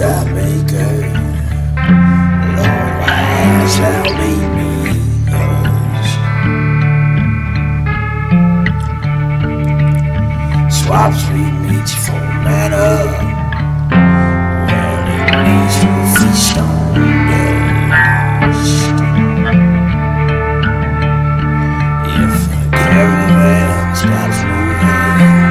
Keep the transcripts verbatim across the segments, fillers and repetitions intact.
let me go. Lord, why hast thou made me yours? Swaps we meet for manna, where the knees will feast on dust. If the caravan stops moving, we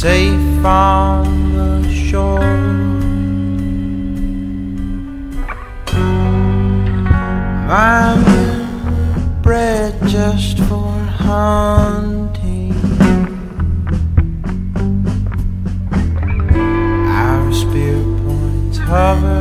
safe on the shore. I'm bred just for hunting. Our spear points hover